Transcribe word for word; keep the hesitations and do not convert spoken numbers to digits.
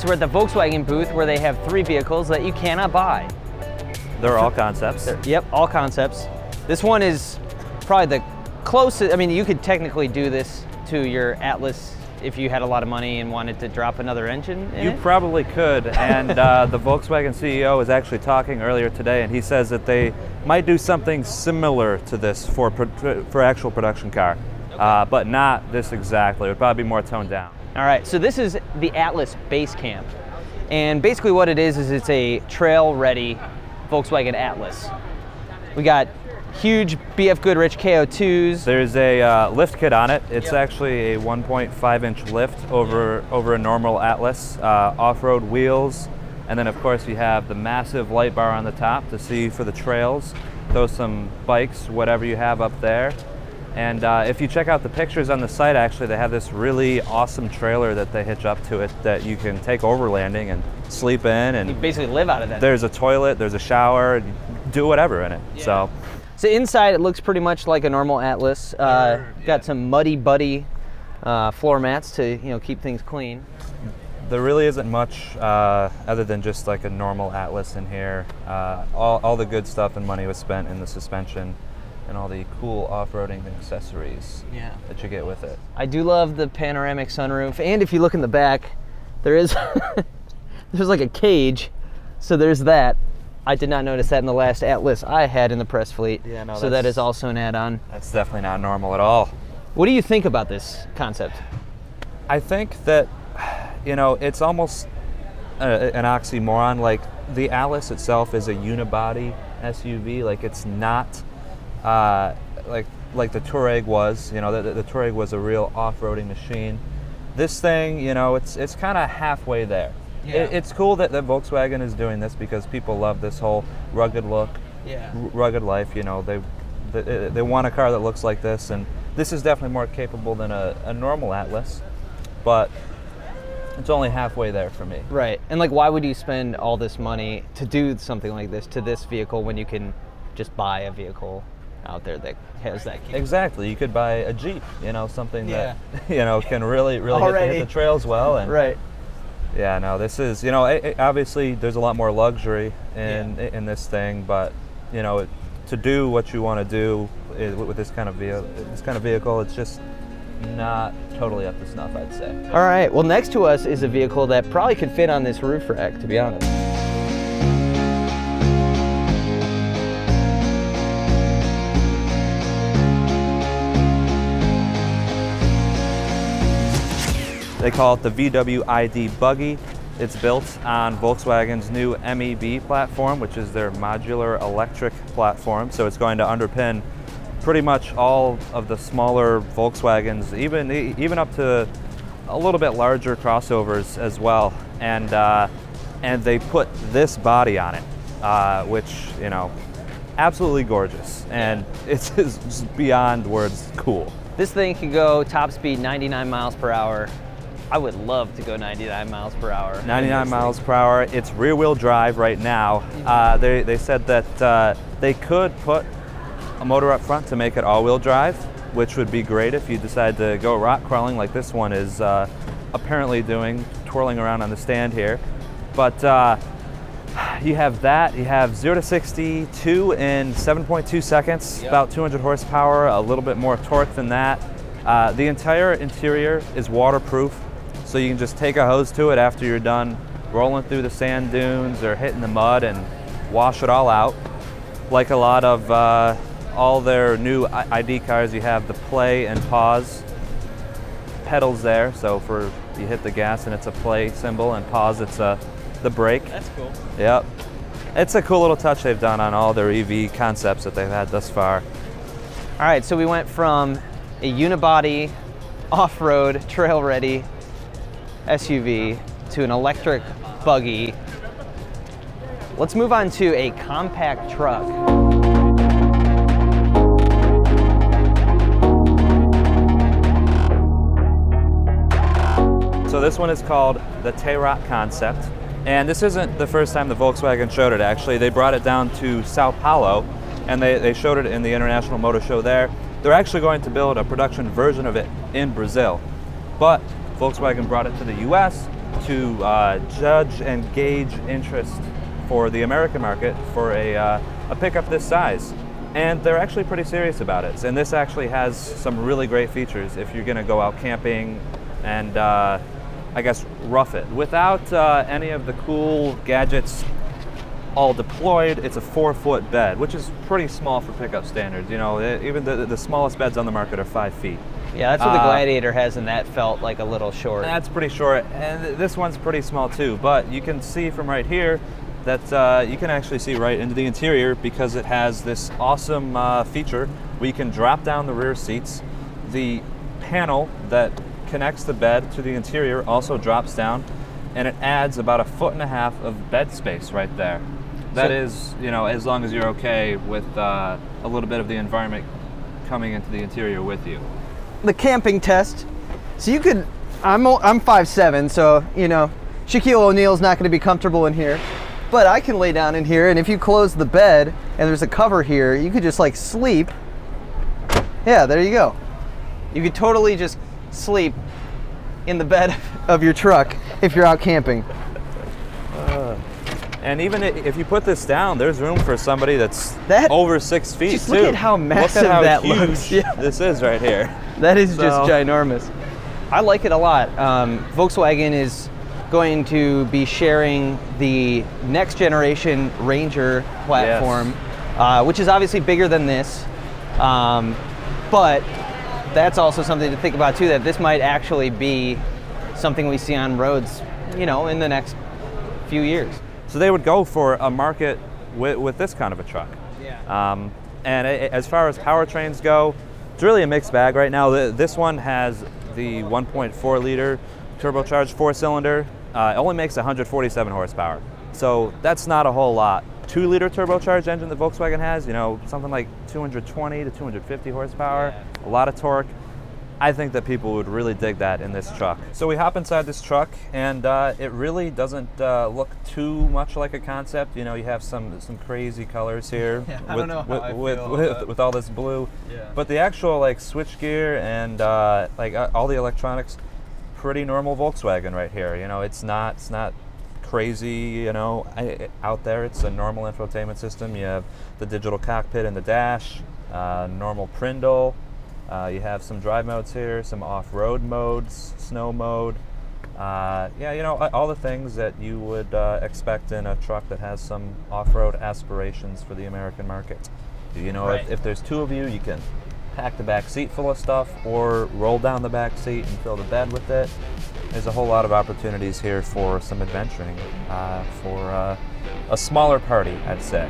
So we're at the Volkswagen booth where they have three vehicles that you cannot buy. They're all concepts. They're, yep, all concepts. This one is probably the closest. I mean, you could technically do this to your Atlas if you had a lot of money and wanted to drop another engine in You it? Probably could, and uh, the Volkswagen C E O was actually talking earlier today, and he says that they might do something similar to this for, for actual production car, okay. uh, but not this exactly. It would probably be more toned down. All right, so this is the Atlas Base Camp, and basically what it is is it's a trail-ready Volkswagen Atlas. We got huge B F Goodrich K O twos. There's a uh, lift kit on it. It's yep. actually a one point five inch lift over, over a normal Atlas, uh, off-road wheels, and then of course you have the massive light bar on the top to see for the trails. Throw some bikes, whatever you have up there. And uh, if you check out the pictures on the site, actually they have this really awesome trailer that they hitch up to it that you can take overlanding and sleep in. And you basically live out of that. There's a toilet, there's a shower, do whatever in it. Yeah. So. So inside it looks pretty much like a normal Atlas. Uh, got some muddy buddy uh, floor mats to you know keep things clean. There really isn't much uh, other than just like a normal Atlas in here. Uh, all, all the good stuff and money was spent in the suspension and all the cool off-roading accessories yeah. that you get with it. I do love the panoramic sunroof, and if you look in the back, there is there's like a cage, so there's that. I did not notice that in the last Atlas I had in the press fleet, yeah, no, so that is also an add-on. That's definitely not normal at all. What do you think about this concept? I think that, you know, it's almost a, an oxymoron. Like, the Atlas itself is a unibody S U V. Like, it's not uh, like, like the Touareg was. You know, the, the Touareg was a real off-roading machine. This thing, you know, it's, it's kind of halfway there. Yeah. It, it's cool that, that Volkswagen is doing this because people love this whole rugged look, yeah. rugged life. You know, they, they they want a car that looks like this, and this is definitely more capable than a, a normal Atlas, but it's only halfway there for me. Right, and like, why would you spend all this money to do something like this to this vehicle when you can just buy a vehicle out there that has that key? Exactly, you could buy a Jeep, you know, something yeah. that you know can really really hit the, hit the trails well, and right. Yeah, no, this is, you know, it, it, obviously there's a lot more luxury in, yeah. in this thing, but, you know, it, to do what you want to do is, with this kind of vehicle, this kind of vehicle, it's just not totally up to snuff, I'd say. All right, well, next to us is a vehicle that probably could fit on this roof rack, to be honest. They call it the V W I D Buggy. It's built on Volkswagen's new M E B platform, which is their modular electric platform. So it's going to underpin pretty much all of the smaller Volkswagens, even, even up to a little bit larger crossovers as well. And, uh, and they put this body on it, uh, which, you know, absolutely gorgeous. And it's just beyond words cool. This thing can go top speed ninety-nine miles per hour. I would love to go ninety-nine miles per hour. ninety-nine miles per hour. It's rear-wheel drive right now. Uh, they, they said that uh, they could put a motor up front to make it all-wheel drive, which would be great if you decide to go rock crawling like this one is uh, apparently doing, twirling around on the stand here. But uh, you have that. You have zero to sixty-two in seven point two seconds, yep. about two hundred horsepower, a little bit more torque than that. Uh, the entire interior is waterproof. So you can just take a hose to it after you're done rolling through the sand dunes or hitting the mud and wash it all out. Like a lot of uh, all their new I D cars, you have the play and pause pedals there. So for you hit the gas and it's a play symbol, and pause it's a, the brake. That's cool. Yep. It's a cool little touch they've done on all their E V concepts that they've had thus far. All right, so we went from a unibody, off-road, trail-ready S U V to an electric buggy. Let's move on to a compact truck. So this one is called the Tarok concept, and this isn't the first time the Volkswagen showed it. Actually, they brought it down to Sao Paulo, and they, they showed it in the International Motor Show there. They're actually going to build a production version of it in Brazil, but Volkswagen brought it to the U S to uh, judge and gauge interest for the American market for a, uh, a pickup this size. And they're actually pretty serious about it. And this actually has some really great features if you're gonna go out camping and uh, I guess rough it. Without uh, any of the cool gadgets all deployed, it's a four foot bed, which is pretty small for pickup standards. You know, it, even the, the smallest beds on the market are five feet. Yeah, that's what uh, the Gladiator has, and that felt like a little short. That's pretty short, and this one's pretty small too, but you can see from right here that uh, you can actually see right into the interior because it has this awesome uh, feature where you can drop down the rear seats. The panel that connects the bed to the interior also drops down, and it adds about a foot and a half of bed space right there. That so, is, you know, as long as you're okay with uh, a little bit of the environment coming into the interior with you. The camping test. So you could, I'm I'm five seven, so you know, Shaquille O'Neal's not going to be comfortable in here, but I can lay down in here, and if you close the bed and there's a cover here, you could just like sleep. Yeah, there you go. You could totally just sleep in the bed of your truck if you're out camping. Uh, and even if you put this down, there's room for somebody that's that, over six feet just too. Look at how massive look at how that huge looks. Yeah. This is right here. That is so, just ginormous. I like it a lot. Um, Volkswagen is going to be sharing the next generation Ranger platform, yes. uh, which is obviously bigger than this, um, but that's also something to think about too, that this might actually be something we see on roads, you know, in the next few years. So they would go for a market with, with this kind of a truck. Yeah. Um, and it, as far as powertrains go, it's really a mixed bag right now. This one has the one point four liter turbocharged four cylinder. Uh, it only makes one hundred forty-seven horsepower. So that's not a whole lot. Two liter turbocharged engine that Volkswagen has, you know, something like two hundred twenty to two hundred fifty horsepower, yeah. A lot of torque. I think that people would really dig that in this truck. So we hop inside this truck, and uh, it really doesn't uh, look too much like a concept. You know, you have some some crazy colors here yeah, with, I don't know with, how with, I feel, with, with all this blue. Yeah. But the actual like switchgear and uh, like uh, all the electronics, pretty normal Volkswagen right here. You know, it's not it's not crazy. You know, I, out there, it's a normal infotainment system. You have the digital cockpit and the dash, uh, normal Prindle. Uh, you have some drive modes here, some off-road modes, snow mode. Uh, yeah, you know, all the things that you would uh, expect in a truck that has some off-road aspirations for the American market. You know, right. if, if there's two of you, you can pack the back seat full of stuff or roll down the back seat and fill the bed with it. There's a whole lot of opportunities here for some adventuring, uh, for uh, a smaller party, I'd say.